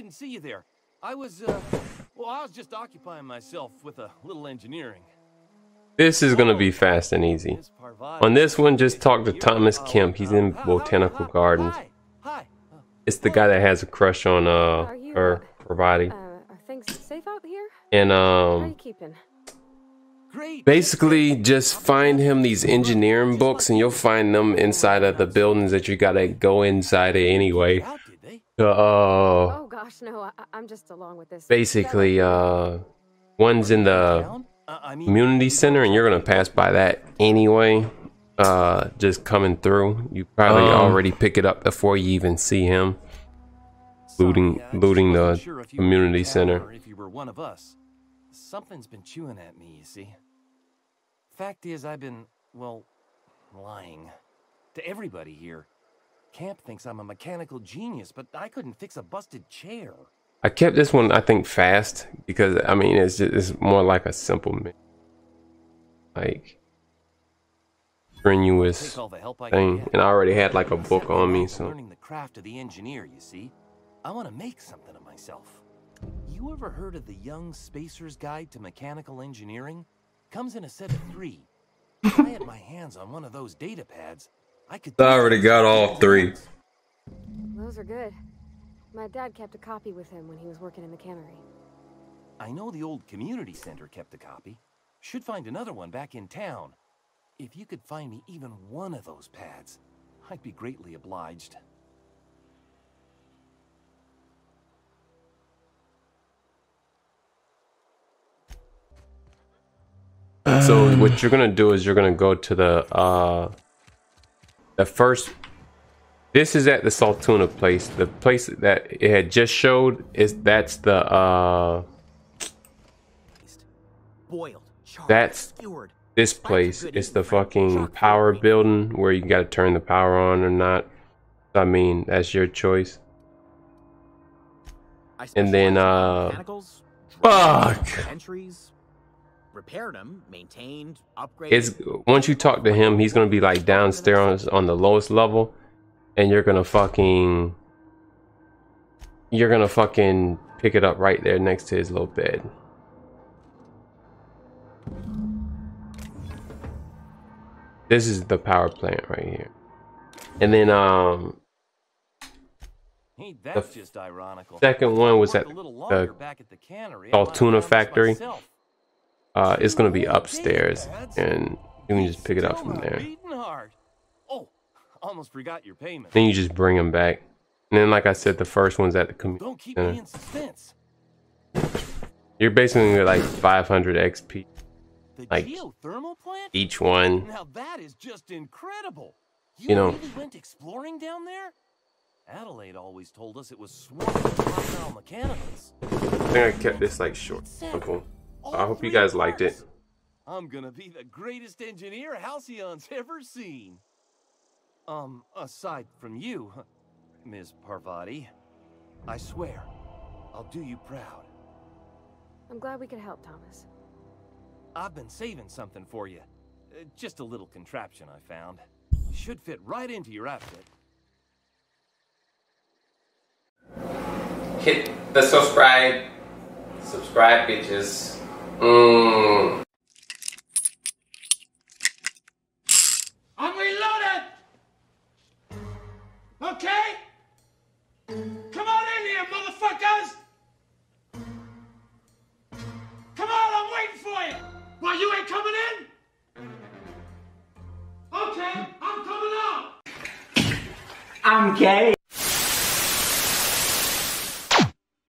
didn't see you there. I was just occupying myself with a little engineering. This is gonna be fast and easy. On this one, just talk to Thomas Kemp. He's in Botanical Gardens. It's the guy that has a crush on her, Parvati. And basically just find him these engineering books, and you'll find them inside of the buildings that you gotta go inside of anyway. Oh gosh, no, I'm just along with this. Basically, one's in the community center, and you're gonna pass by that anyway. Just coming through, you probably already pick it up before you even see him. Looting the community center. If you were one of us, something's been chewing at me, you see. Fact is, I've been, well, lying to everybody here. Camp thinks I'm a mechanical genius, but I couldn't fix a busted chair. I kept this one, I think, fast because I mean it's just, it's more like a simple, like strenuous thing, and I already had like a book on me, so. Learning the craft of the engineer, you see. I want to make something of myself. You ever heard of the Young Spacer's Guide to Mechanical Engineering? Comes in a set of 3. If I had my hands on one of those data pads, I could. I already got all 3. Those are good. My dad kept a copy with him when he was working in the cannery. I know the old community center kept a copy. Should find another one back in town. If you could find me even one of those pads, I'd be greatly obliged. So what you're gonna do is you're gonna go to the first. This is at the Saltuna place. The place that it had just showed is that's this place. It's the fucking power building where you gotta turn the power on or not. I mean, that's your choice. And then fuck. Repaired him, maintained, upgraded. It's once you talk to him, he's gonna be like downstairs on the lowest level, and you're gonna fucking pick it up right there next to his little bed. This is the power plant right here. And then that's just ironical. Second one was at the Saltuna factory. It's gonna be upstairs, and you can just pick it up from there. Oh, almost forgot your payment. Then you just bring them back, and then, like I said, the first one's at the community center. You're basically like 500 XP, like each one. Now that is just incredible. You know, really went exploring down there. Adelaide always told us it was swarming with mechanicals. I think I kept this like short, simple. I hope you guys liked it. I'm gonna be the greatest engineer Halcyon's ever seen. Aside from you, Ms. Parvati, I swear, I'll do you proud. I'm glad we could help, Thomas. I've been saving something for you. Just a little contraption I found. Should fit right into your outfit. Hit the subscribe bitches. I'm reloaded! Okay? Come on in here, motherfuckers! Come on, I'm waiting for you! Why, you ain't coming in? Okay, I'm coming out! I'm gay.